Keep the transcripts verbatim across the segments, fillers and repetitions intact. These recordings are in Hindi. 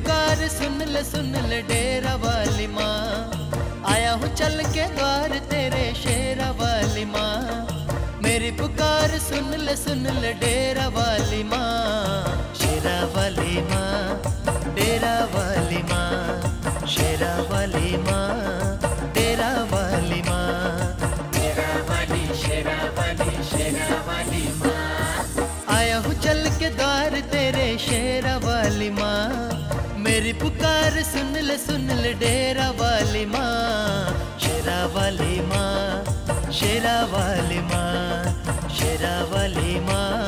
पुकार सुन ले सुन ले डेरा वाली माँ, आया हूँ चल के द्वार तेरे शेरा वाली माँ। मेरी पुकार सुन ले सुन ले डेरा वाली माँ, शेरा वाली माँ, डेरा वाली माँ, शेरा वाली माँ, डेरा वाली माँ, शेरा वाली, शेरा वाली, शेरा वाली माँ। आया हूँ चल के द्वार तेरे शेरा वाली माँ, मेरी पुकार सुन ले सुन ले डेरा वाली माँ, शेरा वाली माँ, शेरा वाली माँ, शेरा वाली माँ,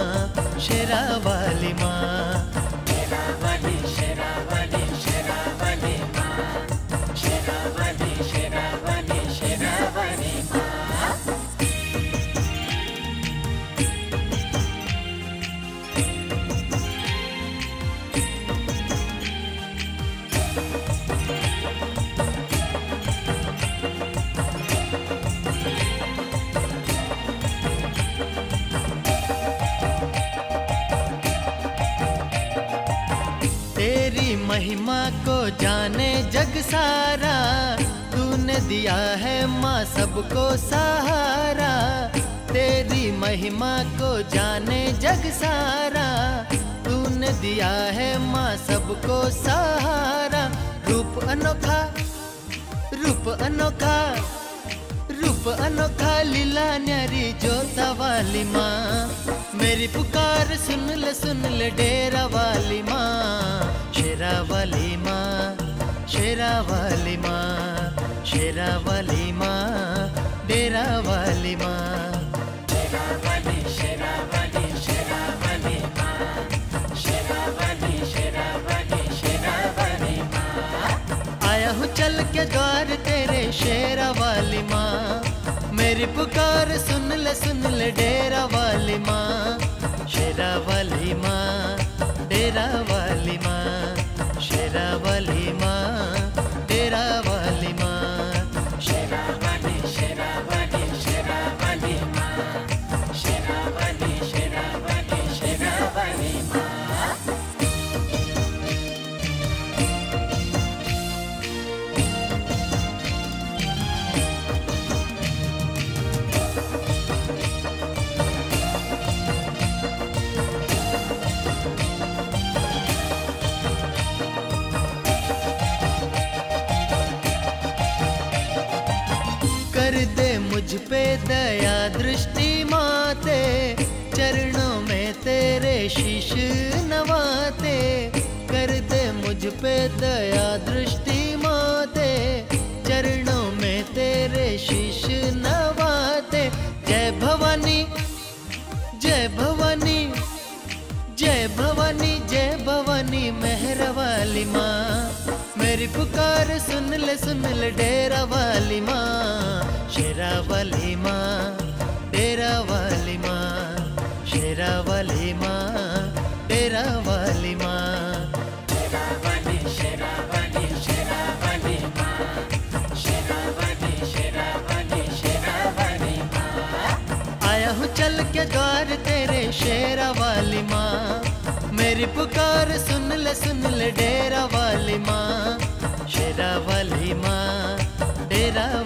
शेरा वाली माँ, शेरा वाली, शेरा वाली, शेरा वाली माँ, शेरा वाली, शेरा वाली, शेरा वाली माँ। महिमा को जाने जग सारा, तूने दिया है माँ सबको सहारा। तेरी महिमा को जाने जग सारा, तूने दिया है माँ सबको सहारा। रूप अनोखा, रूप अनोखा, रूप अनोखा, लीला न्यारी जोता वाली माँ। मेरी पुकार सुन ले सुन ले डेरा वाली माँ, शेरा वाली माँ, शेरा वाली माँ, शेरा वाली माँ, डेरा वाली माँ, शेरा वाली, शेरा वाली, शेरा वाली माँ, शेरा वाली, शेरा वाली, शेरा वाली माँ। आया हूँ चल के द्वार तेरे शेरा वाली माँ, मेरी पुकार सुन ले सुन ले डेरा वाली माँ, शेरा वाली माँ, डेरा वाली माँ, शेरा वाली माँ, डेरा वाली माँ, शेरा वाली, शेरा वाली, शेरा वाली माँ, शेरा वाली, शेरा वाली, शेरा वाली माँ। मुझ पे दया दृष्टि माते, चरणों में तेरे शीश नवाते। कर दे मुझ पे दया दृष्टि माते, चरणों में तेरे शीश नवाते। जय भवानी, जय भवानी, जय भवानी, जय भवानी मेहर वाली माँ। मेरी पुकार सुन ले सुन ले डेरा वाली माँ, शेरा वाली माँ, डेरा वाली माँ, शेरा वाली माँ, डेरा वाली माँ, शेरा वाली, शेरा वाली, शेरा वाली माँ, शेरा वाली, शेरा वाली, शेरा वाली माँ। आया हूँ चल के द्वार तेरे शेरा वाली माँ, मेरी पुकार सुन ले सुन ले डेरा वाली माँ, शेरा वाली माँ, डेरा